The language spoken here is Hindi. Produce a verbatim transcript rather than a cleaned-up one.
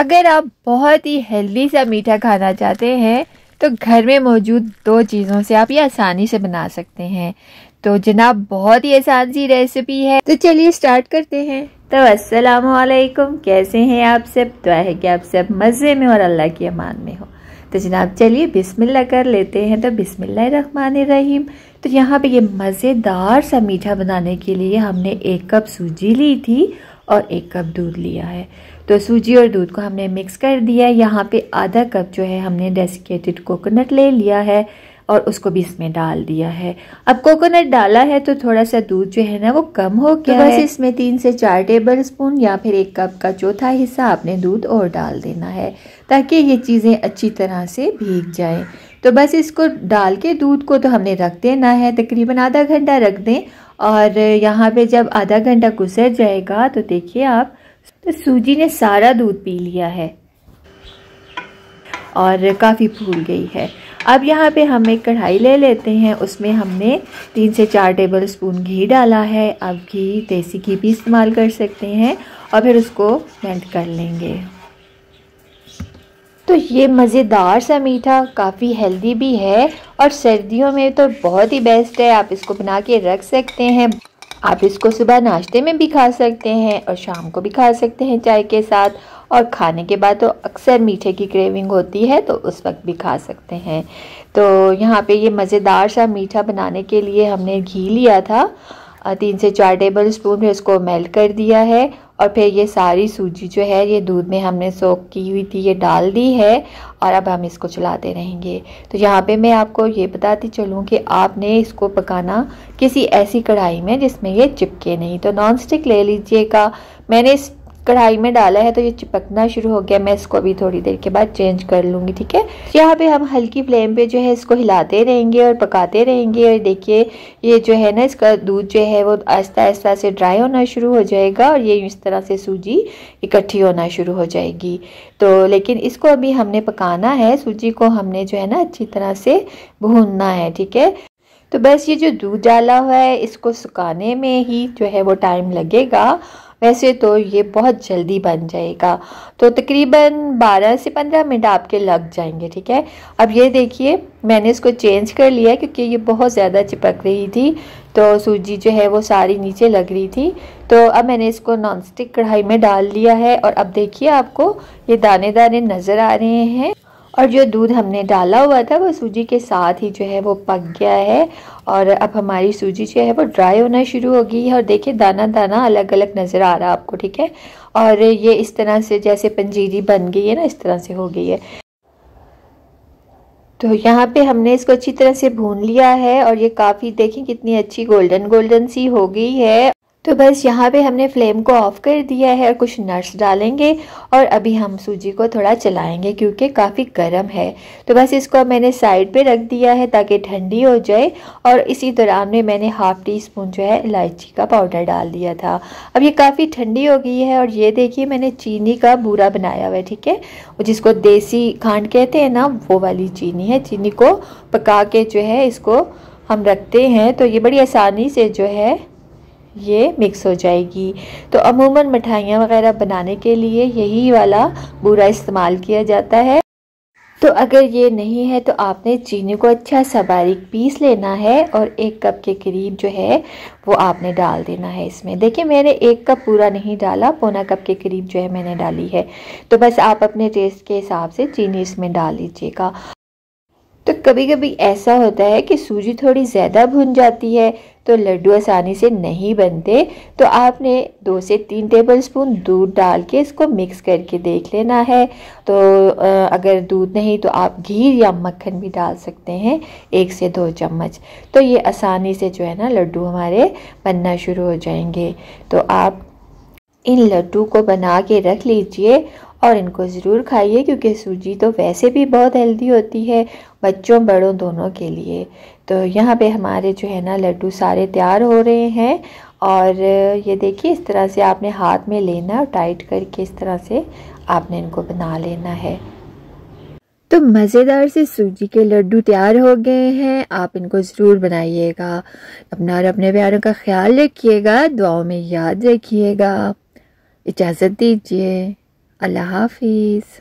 अगर आप बहुत ही हेल्दी सा मीठा खाना चाहते हैं तो घर में मौजूद दो चीज़ों से आप ये आसानी से बना सकते हैं। तो जनाब बहुत ही आसान सी रेसिपी है, तो चलिए स्टार्ट करते हैं। तो अस्सलाम वालेकुम, कैसे हैं आप सब? दुआ है कि आप सब मज़े में और अल्लाह की अमान में हो। तो जनाब चलिए बिस्मिल्लाह कर लेते हैं। तो बिस्मिल्लाहिर्रहमानिर्रहीम। तो यहाँ पे ये मज़ेदार सा मीठा बनाने के लिए हमने एक कप सूजी ली थी और एक कप दूध लिया है। तो सूजी और दूध को हमने मिक्स कर दिया। यहाँ पे आधा कप जो है हमने डेसिकेटेड कोकोनट ले लिया है और उसको भी इसमें डाल दिया है। अब कोकोनट डाला है तो थोड़ा सा दूध जो है ना वो कम हो गया है। तो बस इसमें तीन से चार टेबल स्पून या फिर एक कप का चौथा हिस्सा आपने दूध और डाल देना है ताकि ये चीज़ें अच्छी तरह से भीग जाएं। तो बस इसको डाल के दूध को तो हमने रख देना है, तकरीबन आधा घंटा रख दें। और यहाँ पे जब आधा घंटा गुजर जाएगा तो देखिए आप, तो सूजी ने सारा दूध पी लिया है और काफ़ी फूल गई है। अब यहाँ पे हम एक कढ़ाई ले लेते हैं, उसमें हमने तीन से चार टेबल स्पून घी डाला है। आप घी, देसी घी भी इस्तेमाल कर सकते हैं, और फिर उसको मेल्ट कर लेंगे। तो ये मज़ेदार सा मीठा काफ़ी हेल्दी भी है और सर्दियों में तो बहुत ही बेस्ट है। आप इसको बना के रख सकते हैं। आप इसको सुबह नाश्ते में भी खा सकते हैं और शाम को भी खा सकते हैं चाय के साथ, और खाने के बाद तो अक्सर मीठे की क्रेविंग होती है तो उस वक्त भी खा सकते हैं। तो यहाँ पे ये मज़ेदार सा मीठा बनाने के लिए हमने घी लिया था तीन से चार टेबल स्पून, फिर उसको मेल्ट कर दिया है और फिर ये सारी सूजी जो है ये दूध में हमने सोक की हुई थी ये डाल दी है और अब हम इसको चलाते रहेंगे। तो यहाँ पे मैं आपको ये बताती चलूँ कि आपने इसको पकाना किसी ऐसी कढ़ाई में जिसमें ये चिपके नहीं। तो नॉन स्टिक ले लीजिएगा। मैंने इस कढ़ाई में डाला है तो ये चिपकना शुरू हो गया। मैं इसको अभी थोड़ी देर के बाद चेंज कर लूँगी, ठीक है। यहाँ पे हम हल्की फ्लेम पे जो है इसको हिलाते रहेंगे और पकाते रहेंगे। और देखिए ये जो है ना इसका दूध जो है वो आहिस्ता आहिस्ता से ड्राई होना शुरू हो जाएगा और ये इस तरह से सूजी इकट्ठी होना शुरू हो जाएगी। तो लेकिन इसको अभी हमने पकाना है, सूजी को हमने जो है ना अच्छी तरह से भूनना है, ठीक है। तो बस ये जो दूध डाला हुआ है इसको सुखाने में ही जो है वो टाइम लगेगा, वैसे तो ये बहुत जल्दी बन जाएगा। तो तकरीबन बारह से पंद्रह मिनट आपके लग जाएंगे, ठीक है। अब ये देखिए मैंने इसको चेंज कर लिया क्योंकि ये बहुत ज़्यादा चिपक रही थी, तो सूजी जो है वो सारी नीचे लग रही थी। तो अब मैंने इसको नॉनस्टिक कढ़ाई में डाल लिया है और अब देखिए आपको ये दाने दाने नज़र आ रहे हैं और जो दूध हमने डाला हुआ था वो सूजी के साथ ही जो है वो पक गया है और अब हमारी सूजी जो है वो ड्राई होना शुरू हो गई है। और देखिए दाना दाना अलग अलग नज़र आ रहा है आपको, ठीक है। और ये इस तरह से जैसे पंजीरी बन गई है ना, इस तरह से हो गई है। तो यहाँ पे हमने इसको अच्छी तरह से भून लिया है और ये काफ़ी देखें कितनी अच्छी गोल्डन गोल्डन सी हो गई है। तो बस यहाँ पे हमने फ्लेम को ऑफ़ कर दिया है और कुछ नट्स डालेंगे और अभी हम सूजी को थोड़ा चलाएंगे क्योंकि काफ़ी गर्म है। तो बस इसको मैंने साइड पे रख दिया है ताकि ठंडी हो जाए। और इसी दौरान में मैंने हाफ़ टी स्पून जो है इलायची का पाउडर डाल दिया था। अब ये काफ़ी ठंडी हो गई है और ये देखिए मैंने चीनी का बूरा बनाया हुआ है, ठीक है। जिसको देसी खांड कहते हैं ना, वो वाली चीनी है। चीनी को पका के जो है इसको हम रखते हैं तो ये बड़ी आसानी से जो है ये मिक्स हो जाएगी। तो अमूमन मिठाइयाँ वगैरह बनाने के लिए यही वाला बूरा इस्तेमाल किया जाता है। तो अगर ये नहीं है तो आपने चीनी को अच्छा सा बारीक पीस लेना है और एक कप के करीब जो है वो आपने डाल देना है इसमें। देखिए मैंने एक कप पूरा नहीं डाला, पौना कप के करीब जो है मैंने डाली है। तो बस आप अपने टेस्ट के हिसाब से चीनी इसमें डाल लीजिएगा। तो कभी कभी ऐसा होता है कि सूजी थोड़ी ज़्यादा भुन जाती है तो लड्डू आसानी से नहीं बनते। तो आपने दो से तीन टेबलस्पून दूध डाल के इसको मिक्स करके देख लेना है। तो अगर दूध नहीं तो आप घी या मक्खन भी डाल सकते हैं, एक से दो चम्मच। तो ये आसानी से जो है ना लड्डू हमारे बनना शुरू हो जाएंगे। तो आप इन लड्डू को बना के रख लीजिए और इनको ज़रूर खाइए क्योंकि सूजी तो वैसे भी बहुत हेल्दी होती है, बच्चों बड़ों दोनों के लिए। तो यहाँ पे हमारे जो है ना लड्डू सारे तैयार हो रहे हैं और ये देखिए इस तरह से आपने हाथ में लेना और टाइट करके इस तरह से आपने इनको बना लेना है। तो मज़ेदार से सूजी के लड्डू तैयार हो गए हैं। आप इनको ज़रूर बनाइएगा। अपना और अपने प्यारों का ख्याल रखिएगा, दुआओं में याद रखिएगा। इजाज़त दीजिए। अल्लाह हाफिज़।